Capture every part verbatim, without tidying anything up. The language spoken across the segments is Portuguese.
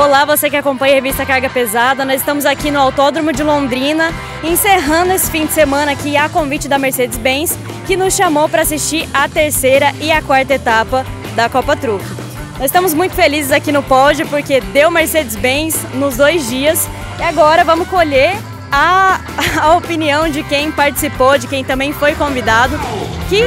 Olá, você que acompanha a revista Carga Pesada, nós estamos aqui no Autódromo de Londrina, encerrando esse fim de semana aqui a convite da Mercedes-Benz, que nos chamou para assistir a terceira e a quarta etapa da Copa Truck. Nós estamos muito felizes aqui no pódio porque deu Mercedes-Benz nos dois dias e agora vamos colher a, a opinião de quem participou, de quem também foi convidado, que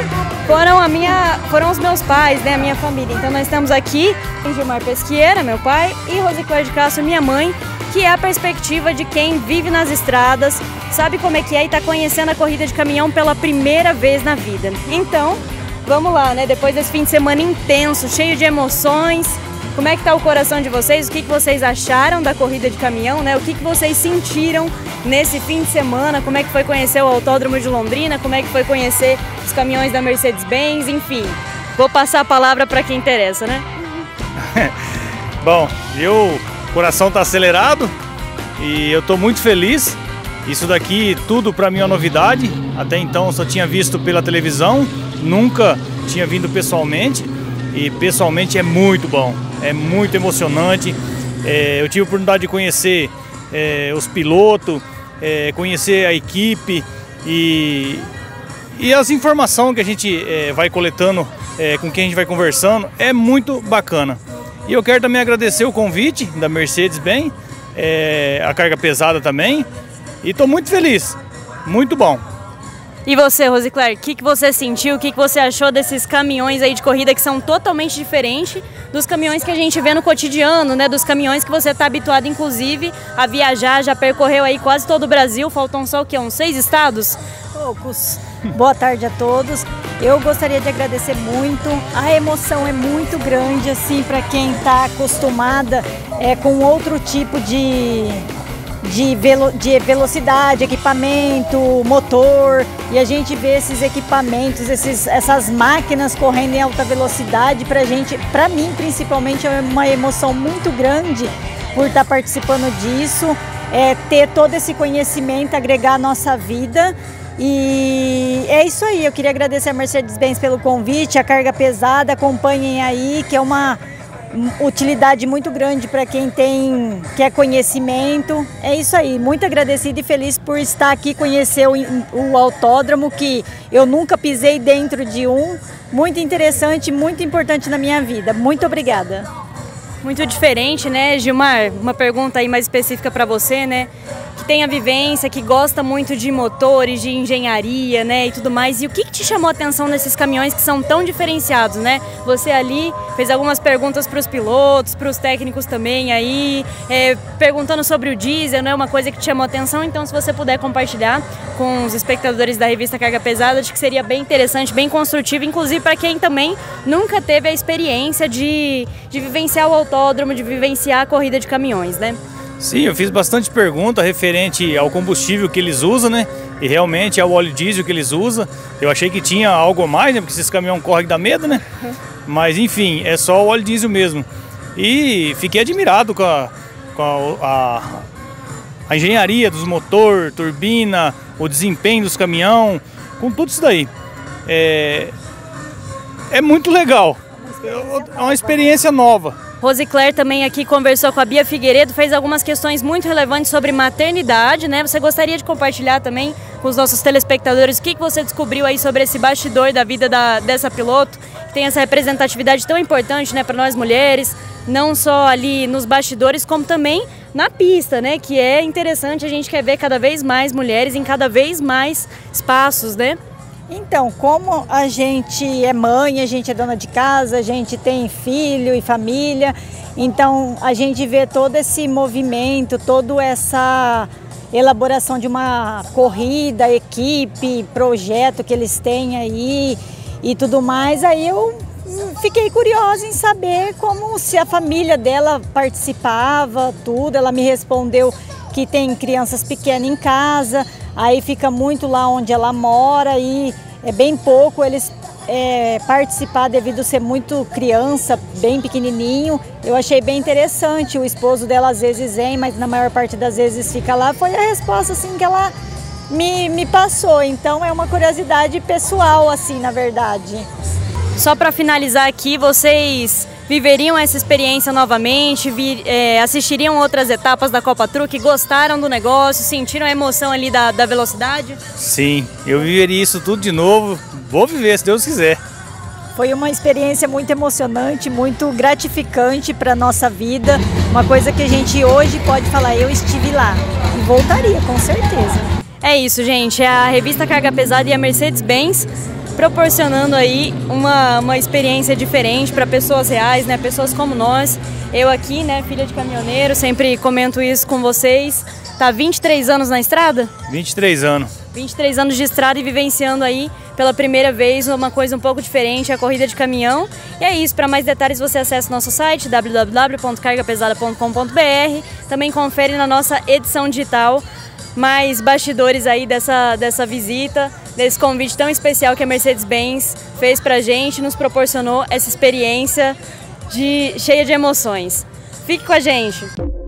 foram, a minha, foram os meus pais, né, a minha família. Então nós estamos aqui com Gilmar Peschiera, meu pai, e Rosicleide de Castro, minha mãe, que é a perspectiva de quem vive nas estradas, sabe como é que é e está conhecendo a corrida de caminhão pela primeira vez na vida. Então, vamos lá, né, depois desse fim de semana intenso, cheio de emoções, como é que está o coração de vocês, o que, que vocês acharam da corrida de caminhão, né, o que, que vocês sentiram nesse fim de semana, como é que foi conhecer o Autódromo de Londrina, como é que foi conhecer os caminhões da Mercedes-Benz, enfim. Vou passar a palavra para quem interessa, né? Bom, eu, o coração está acelerado e eu estou muito feliz. Isso daqui tudo para mim é uma novidade, até então eu só tinha visto pela televisão, nunca tinha vindo pessoalmente e pessoalmente é muito bom, é muito emocionante. É, eu tive a oportunidade de conhecer É, os pilotos, é, conhecer a equipe e, e as informações que a gente é, vai coletando, é, com quem a gente vai conversando, é muito bacana. E eu quero também agradecer o convite da Mercedes-Benz, é, a Carga Pesada também, e estou muito feliz, muito bom. E você, Rosicleide, o que, que você sentiu, o que, que você achou desses caminhões aí de corrida que são totalmente diferentes dos caminhões que a gente vê no cotidiano, né? Dos caminhões que você está habituado, inclusive, a viajar, já percorreu aí quase todo o Brasil, faltam só o quê? Uns seis estados? Poucos. Boa tarde a todos. Eu gostaria de agradecer muito, a emoção é muito grande, assim, para quem está acostumada é, com outro tipo de... De, velo, de velocidade, equipamento, motor, e a gente vê esses equipamentos, esses, essas máquinas correndo em alta velocidade, pra gente, pra mim principalmente é uma emoção muito grande por estar participando disso, é, ter todo esse conhecimento, agregar a nossa vida. E é isso aí, eu queria agradecer a Mercedes-Benz pelo convite, a Carga Pesada, acompanhem aí, que é uma utilidade muito grande para quem tem quer conhecimento. É isso aí, muito agradecida e feliz por estar aqui, conhecer o, o autódromo, que eu nunca pisei dentro de um. Muito interessante, muito importante na minha vida. Muito obrigada. Muito diferente, né, Gilmar? Uma pergunta aí mais específica para você, né? Que tem a vivência, que gosta muito de motores, de engenharia, né, e tudo mais. E o que, que te chamou a atenção nesses caminhões que são tão diferenciados, né? Você ali fez algumas perguntas para os pilotos, para os técnicos também aí, é, perguntando sobre o diesel, né, uma coisa que te chamou a atenção. Então, se você puder compartilhar com os espectadores da revista Carga Pesada, acho que seria bem interessante, bem construtivo, inclusive para quem também nunca teve a experiência de, de vivenciar o autódromo, de vivenciar a corrida de caminhões, né? Sim, eu fiz bastante pergunta referente ao combustível que eles usam, né? E realmente ao óleo diesel que eles usam. Eu achei que tinha algo a mais, né? Porque esses caminhões correm que dá medo, né? Uhum. Mas enfim, é só o óleo diesel mesmo. E fiquei admirado com a, com a, a, a engenharia dos motor, turbina, o desempenho dos caminhões, com tudo isso daí. É, é muito legal. É uma experiência nova. Rosicleide também aqui conversou com a Bia Figueiredo, fez algumas questões muito relevantes sobre maternidade, né? Você gostaria de compartilhar também com os nossos telespectadores o que, que você descobriu aí sobre esse bastidor da vida da, dessa piloto, que tem essa representatividade tão importante, né, para nós mulheres, não só ali nos bastidores, como também na pista, né? Que é interessante, a gente quer ver cada vez mais mulheres em cada vez mais espaços, né? Então, como a gente é mãe, a gente é dona de casa, a gente tem filho e família, então a gente vê todo esse movimento, toda essa elaboração de uma corrida, equipe, projeto que eles têm aí e tudo mais, aí eu fiquei curiosa em saber como se a família dela participava, tudo. Ela me respondeu que tem crianças pequenas em casa, aí fica muito lá onde ela mora e é bem pouco eles é, participar devido ser muito criança, bem pequenininho. Eu achei bem interessante, o esposo dela às vezes vem, mas na maior parte das vezes fica lá. Foi a resposta assim que ela me, me passou, então é uma curiosidade pessoal assim, na verdade. Só para finalizar aqui, vocês viveriam essa experiência novamente, vir, é, assistiriam outras etapas da Copa Truck, gostaram do negócio, sentiram a emoção ali da, da velocidade? Sim, eu viveria isso tudo de novo, vou viver se Deus quiser. Foi uma experiência muito emocionante, muito gratificante para a nossa vida, uma coisa que a gente hoje pode falar, eu estive lá e voltaria com certeza. É isso, gente, a revista Carga Pesada e a Mercedes-Benz proporcionando aí uma, uma experiência diferente para pessoas reais, né? Pessoas como nós. Eu aqui, né, filha de caminhoneiro, sempre comento isso com vocês. Tá vinte e três anos na estrada? vinte e três anos. vinte e três anos de estrada e vivenciando aí pela primeira vez uma coisa um pouco diferente, a corrida de caminhão. E é isso, para mais detalhes você acessa nosso site w w w ponto carga pesada ponto com ponto br. Também confere na nossa edição digital mais bastidores aí dessa, dessa visita, desse convite tão especial que a Mercedes-Benz fez pra gente, nos proporcionou essa experiência de, cheia de emoções. Fique com a gente!